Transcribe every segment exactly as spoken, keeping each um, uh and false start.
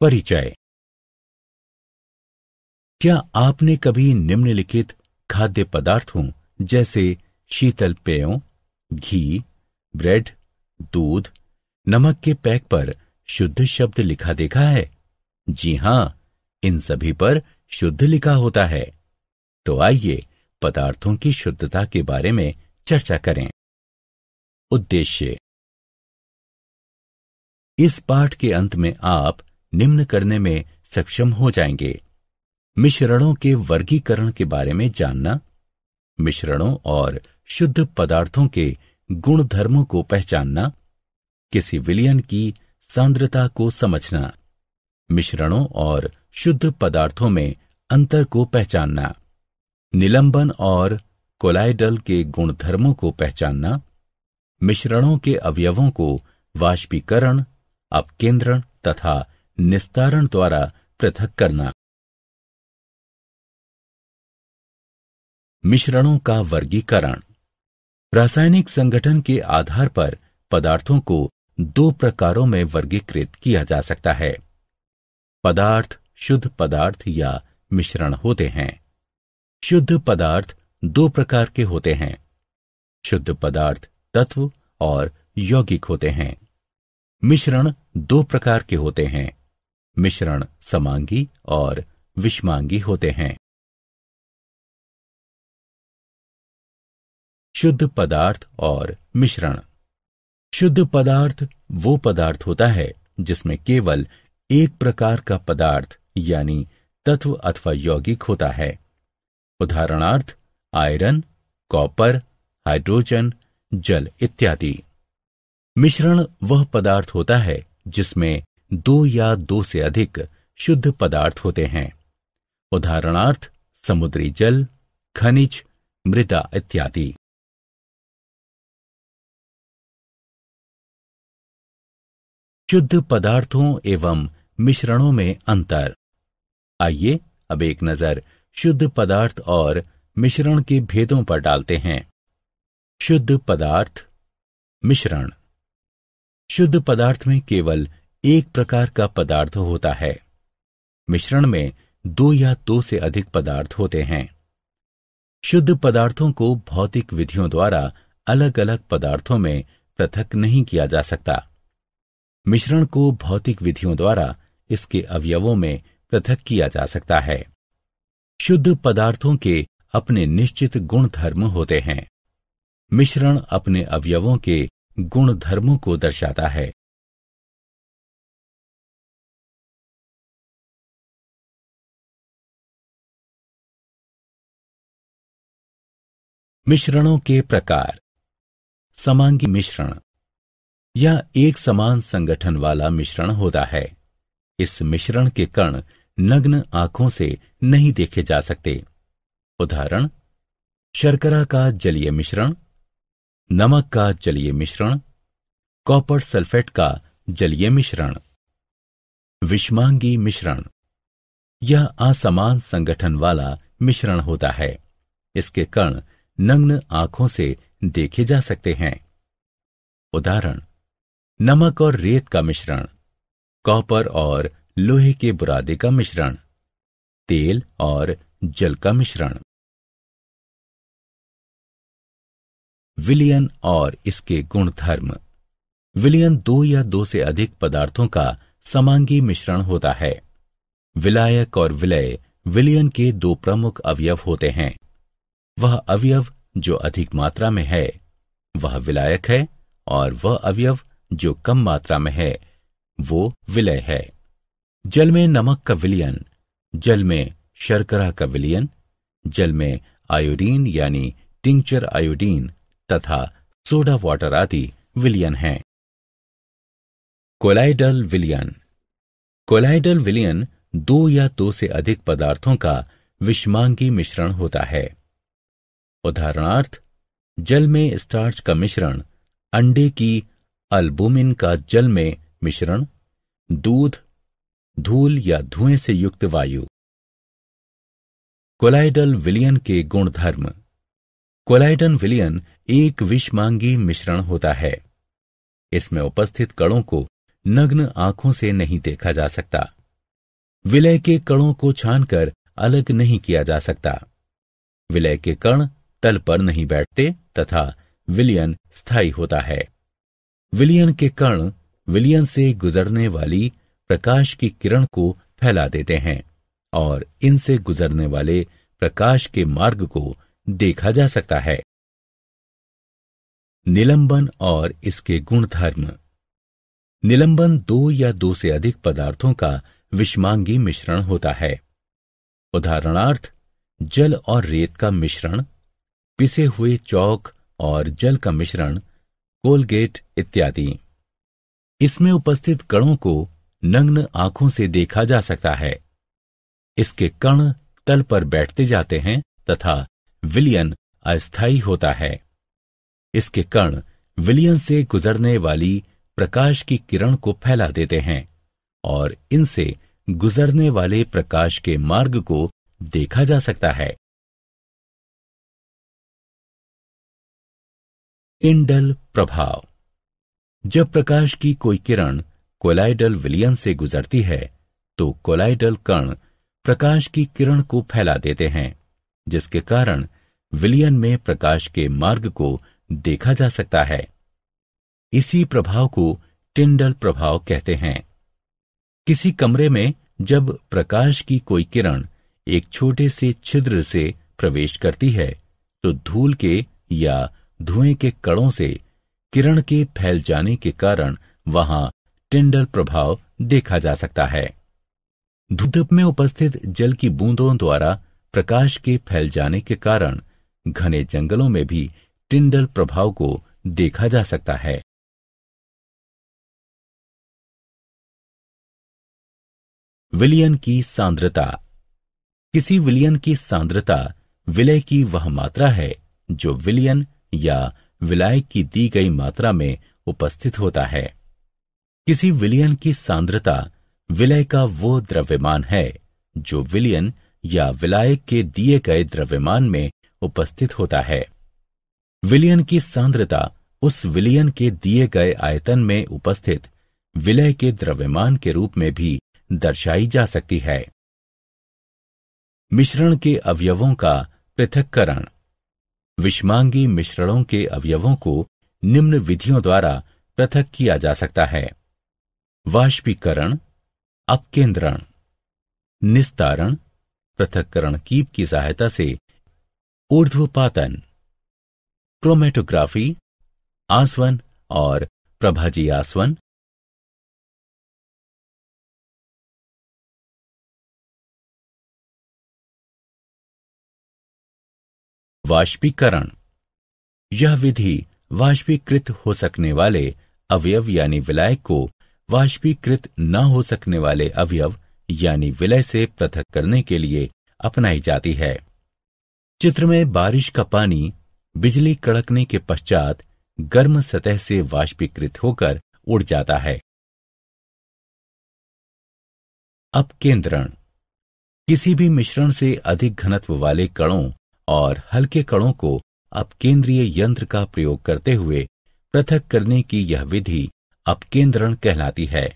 परिचय। क्या आपने कभी निम्नलिखित खाद्य पदार्थों जैसे शीतल पेयों, घी, ब्रेड, दूध, नमक के पैक पर शुद्ध शब्द लिखा देखा है? जी हां, इन सभी पर शुद्ध लिखा होता है। तो आइए पदार्थों की शुद्धता के बारे में चर्चा करें। उद्देश्य। इस पाठ के अंत में आप निम्न करने में सक्षम हो जाएंगे। मिश्रणों के वर्गीकरण के बारे में जानना, मिश्रणों और शुद्ध पदार्थों के गुणधर्मों को पहचानना, किसी विलयन की सांद्रता को समझना, मिश्रणों और शुद्ध पदार्थों में अंतर को पहचानना, निलंबन और कोलाइडल के गुणधर्मों को पहचानना, मिश्रणों के अवयवों को वाष्पीकरण, अपकेंद्रण तथा निस्तारण द्वारा पृथक करना। मिश्रणों का वर्गीकरण। रासायनिक संगठन के आधार पर पदार्थों को दो प्रकारों में वर्गीकृत किया जा सकता है। पदार्थ शुद्ध पदार्थ या मिश्रण होते हैं। शुद्ध पदार्थ दो प्रकार के होते हैं। शुद्ध पदार्थ तत्व और यौगिक होते हैं। मिश्रण दो प्रकार के होते हैं। मिश्रण समांगी और विषमांगी होते हैं। शुद्ध पदार्थ और मिश्रण। शुद्ध पदार्थ वो पदार्थ होता है जिसमें केवल एक प्रकार का पदार्थ यानी तत्व अथवा यौगिक होता है। उदाहरणार्थ आयरन, कॉपर, हाइड्रोजन, जल इत्यादि। मिश्रण वह पदार्थ होता है जिसमें दो या दो से अधिक शुद्ध पदार्थ होते हैं। उदाहरणार्थ समुद्री जल, खनिज, मृदा इत्यादि। शुद्ध पदार्थों एवं मिश्रणों में अंतर। आइए अब एक नजर शुद्ध पदार्थ और मिश्रण के भेदों पर डालते हैं। शुद्ध पदार्थ, मिश्रण। शुद्ध पदार्थ में केवल एक प्रकार का पदार्थ होता है। मिश्रण में दो या दो से अधिक पदार्थ होते हैं। शुद्ध पदार्थों को भौतिक विधियों द्वारा अलग अलग पदार्थों में पृथक नहीं किया जा सकता। मिश्रण को भौतिक विधियों द्वारा इसके अवयवों में पृथक किया जा सकता है। शुद्ध पदार्थों के अपने निश्चित गुणधर्म होते हैं। मिश्रण अपने अवयवों के गुणधर्मों को दर्शाता है। मिश्रणों के प्रकार। समांगी मिश्रण या एक समान संगठन वाला मिश्रण होता है। इस मिश्रण के कण नग्न आंखों से नहीं देखे जा सकते। उदाहरण शर्करा का जलीय मिश्रण, नमक का जलीय मिश्रण, कॉपर सल्फेट का जलीय मिश्रण। विषमांगी मिश्रण यह असमान संगठन वाला मिश्रण होता है। इसके कण नग्न आंखों से देखे जा सकते हैं। उदाहरण नमक और रेत का मिश्रण, कॉपर और लोहे के बुरादे का मिश्रण, तेल और जल का मिश्रण। विलयन और इसके गुणधर्म। विलयन दो या दो से अधिक पदार्थों का समांगी मिश्रण होता है। विलायक और विलय विलयन के दो प्रमुख अवयव होते हैं। वह अवयव जो अधिक मात्रा में है वह विलायक है और वह अवयव जो कम मात्रा में है वो विलय है। जल में नमक का विलयन, जल में शर्करा का विलयन, जल में आयोडीन यानी टिंक्चर आयोडीन तथा सोडा वाटर आदि विलयन हैं। कोलाइडल विलयन। कोलाइडल विलयन दो या दो से अधिक पदार्थों का विषमांगी मिश्रण होता है। उदाहरणार्थ जल में स्टार्च का मिश्रण, अंडे की अल्बुमिन का जल में मिश्रण, दूध, धूल या धुएं से युक्त वायु। कोलाइडल विलयन के गुणधर्म। कोलाइडल विलयन एक विषमांगी मिश्रण होता है। इसमें उपस्थित कणों को नग्न आंखों से नहीं देखा जा सकता। विलय के कणों को छानकर अलग नहीं किया जा सकता। विलय के कण तल पर नहीं बैठते तथा विलयन स्थायी होता है। विलयन के कण विलयन से गुजरने वाली प्रकाश की किरण को फैला देते हैं और इनसे गुजरने वाले प्रकाश के मार्ग को देखा जा सकता है। निलंबन और इसके गुणधर्म। निलंबन दो या दो से अधिक पदार्थों का विषमांगी मिश्रण होता है। उदाहरणार्थ जल और रेत का मिश्रण, पिसे हुए चौक और जल का मिश्रण, कोलगेट इत्यादि। इसमें उपस्थित कणों को नग्न आंखों से देखा जा सकता है। इसके कण तल पर बैठते जाते हैं तथा विलयन अस्थायी होता है। इसके कण विलयन से गुजरने वाली प्रकाश की किरण को फैला देते हैं और इनसे गुजरने वाले प्रकाश के मार्ग को देखा जा सकता है। टिंडल प्रभाव। जब प्रकाश की कोई किरण कोलाइडल विलयन से गुजरती है तो कोलाइडल कण प्रकाश की किरण को फैला देते हैं, जिसके कारण विलयन में प्रकाश के मार्ग को देखा जा सकता है। इसी प्रभाव को टिंडल प्रभाव कहते हैं। किसी कमरे में जब प्रकाश की कोई किरण एक छोटे से छिद्र से प्रवेश करती है तो धूल के या धुएं के कणों से किरण के फैल जाने के कारण वहां टिंडल प्रभाव देखा जा सकता है। धूप में उपस्थित जल की बूंदों द्वारा प्रकाश के फैल जाने के कारण घने जंगलों में भी टिंडल प्रभाव को देखा जा सकता है। विलयन की सांद्रता। किसी विलयन की सांद्रता विलय की वह मात्रा है जो विलयन या विलायक की दी गई मात्रा में उपस्थित होता है। किसी विलयन की सांद्रता विलय का वो द्रव्यमान है जो विलयन या विलायक के दिए गए द्रव्यमान में उपस्थित होता है। विलयन की सांद्रता उस विलयन के दिए गए आयतन में उपस्थित विलय के द्रव्यमान के रूप में भी दर्शाई जा सकती है। मिश्रण के अवयवों का पृथक्करण। विषमांगी मिश्रणों के अवयवों को निम्न विधियों द्वारा पृथक किया जा सकता है: वाष्पीकरण, अपकेंद्रण, निस्तारण, पृथक्करण कीप की सहायता से ऊर्ध्वपातन, क्रोमेटोग्राफी, आसवन और प्रभाजी आसवन। वाष्पीकरण। यह विधि वाष्पीकृत हो सकने वाले अवयव यानी विलायक को वाष्पीकृत न हो सकने वाले अवयव यानी विलय से पृथक करने के लिए अपनाई जाती है। चित्र में बारिश का पानी बिजली कड़कने के पश्चात गर्म सतह से वाष्पीकृत होकर उड़ जाता है। अपकेंद्रण। किसी भी मिश्रण से अधिक घनत्व वाले कणों और हल्के कणों को अपकेंद्रीय यंत्र का प्रयोग करते हुए पृथक करने की यह विधि अपकेंद्रण कहलाती है।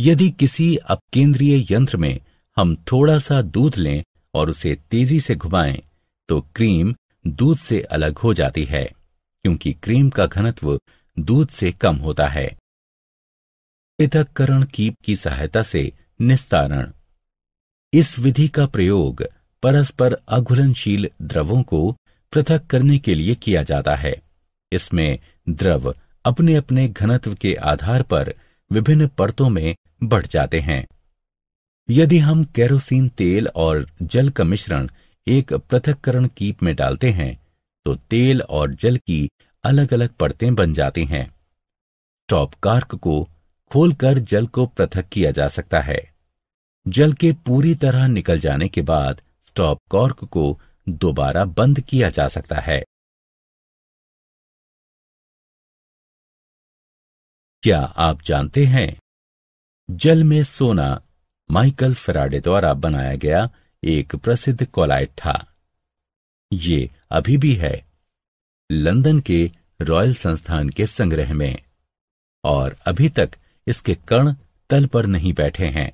यदि किसी अपकेंद्रीय यंत्र में हम थोड़ा सा दूध लें और उसे तेजी से घुमाएं तो क्रीम दूध से अलग हो जाती है, क्योंकि क्रीम का घनत्व दूध से कम होता है। पृथक्करण कीप की सहायता से निस्तारण। इस विधि का प्रयोग परस्पर अघुलनशील द्रवों को पृथक करने के लिए किया जाता है। इसमें द्रव अपने अपने घनत्व के आधार पर विभिन्न परतों में बंट जाते हैं। यदि हम केरोसिन तेल और जल का मिश्रण एक पृथक्करण कीप में डालते हैं तो तेल और जल की अलग अलग परतें बन जाती हैं। स्टॉप कार्क को खोलकर जल को पृथक किया जा सकता है। जल के पूरी तरह निकल जाने के बाद स्टॉप कॉर्क को दोबारा बंद किया जा सकता है। क्या आप जानते हैं जल में सोना माइकल फेराडे द्वारा बनाया गया एक प्रसिद्ध कोलाइट था। ये अभी भी है लंदन के रॉयल संस्थान के संग्रह में, और अभी तक इसके कण तल पर नहीं बैठे हैं।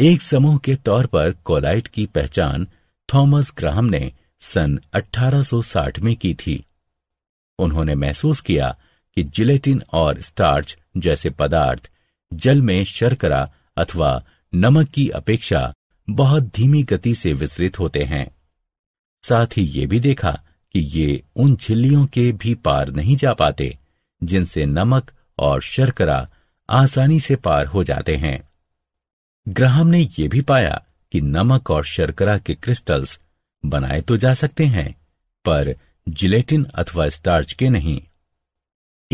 एक समूह के तौर पर कोलाइट की पहचान थॉमस ग्राहम ने सन अठारह सौ साठ में की थी। उन्होंने महसूस किया कि जिलेटिन और स्टार्च जैसे पदार्थ जल में शर्करा अथवा नमक की अपेक्षा बहुत धीमी गति से विसरित होते हैं। साथ ही ये भी देखा कि ये उन झिल्लियों के भी पार नहीं जा पाते जिनसे नमक और शर्करा आसानी से पार हो जाते हैं। ग्राहम ने यह भी पाया कि नमक और शर्करा के क्रिस्टल्स बनाए तो जा सकते हैं, पर जिलेटिन अथवा स्टार्च के नहीं।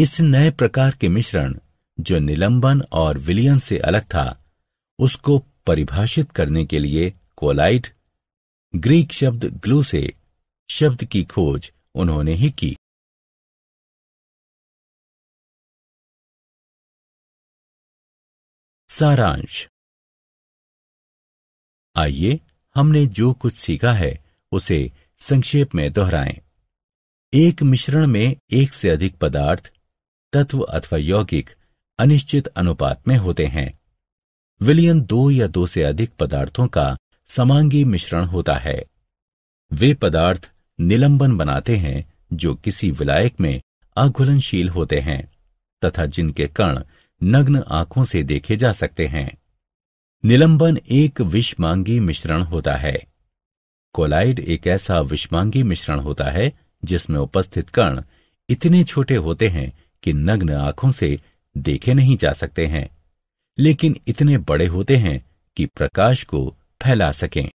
इस नए प्रकार के मिश्रण जो निलंबन और विलयन से अलग था, उसको परिभाषित करने के लिए कोलाइट, ग्रीक शब्द ग्लू से, शब्द की खोज उन्होंने ही की। सारांश। आइए हमने जो कुछ सीखा है उसे संक्षेप में दोहराएं। एक मिश्रण में एक से अधिक पदार्थ, तत्व अथवा यौगिक अनिश्चित अनुपात में होते हैं। विलयन दो या दो से अधिक पदार्थों का समांगी मिश्रण होता है। वे पदार्थ निलंबन बनाते हैं जो किसी विलायक में अघुलनशील होते हैं तथा जिनके कण नग्न आंखों से देखे जा सकते हैं। निलंबन एक विषमांगी मिश्रण होता है। कोलाइड एक ऐसा विषमांगी मिश्रण होता है जिसमें उपस्थित कण इतने छोटे होते हैं कि नग्न आंखों से देखे नहीं जा सकते हैं, लेकिन इतने बड़े होते हैं कि प्रकाश को फैला सकें।